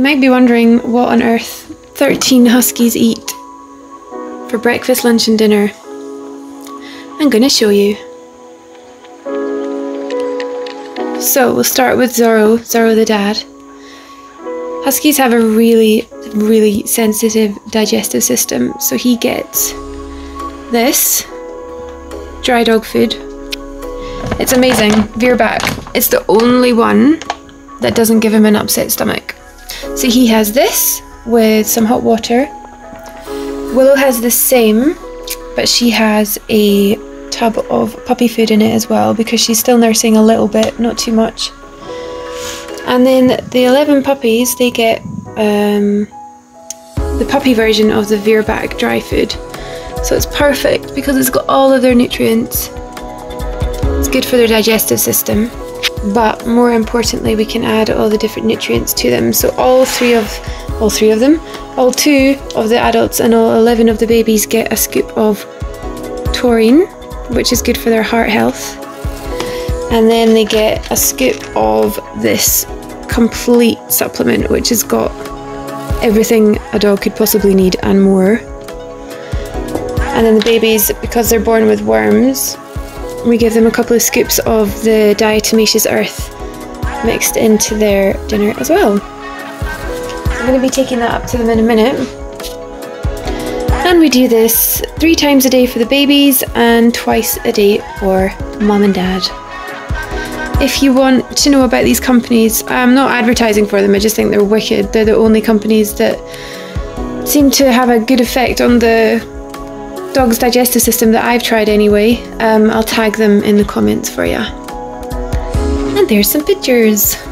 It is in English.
You might be wondering what on earth 13 huskies eat for breakfast, lunch and dinner. I'm gonna show you. So we'll start with Zorro the dad. Huskies have a really sensitive digestive system, so he gets this dry dog food. It's amazing, Virbac. It's the only one that doesn't give him an upset stomach. So he has this with some hot water. Willow has the same, but she has a tub of puppy food in it as well because she's still nursing a little bit, not too much. And then the 11 puppies, they get the puppy version of the Virbac dry food. So it's perfect because it's got all of their nutrients. It's good for their digestive system, but more importantly we can add all the different nutrients to them. So all 2 of the adults and all 11 of the babies get a scoop of taurine, which is good for their heart health. And then they get a scoop of this complete supplement, which has got everything a dog could possibly need and more. And then the babies, because they're born with worms, we give them a couple of scoops of the diatomaceous earth mixed into their dinner as well. I'm going to be taking that up to them in a minute. And we do this 3 times a day for the babies and twice a day for mum and dad. If you want to know about these companies, I'm not advertising for them, I just think they're wicked. They're the only companies that seem to have a good effect on the dog's digestive system that I've tried anyway. I'll tag them in the comments for you. And there's some pictures.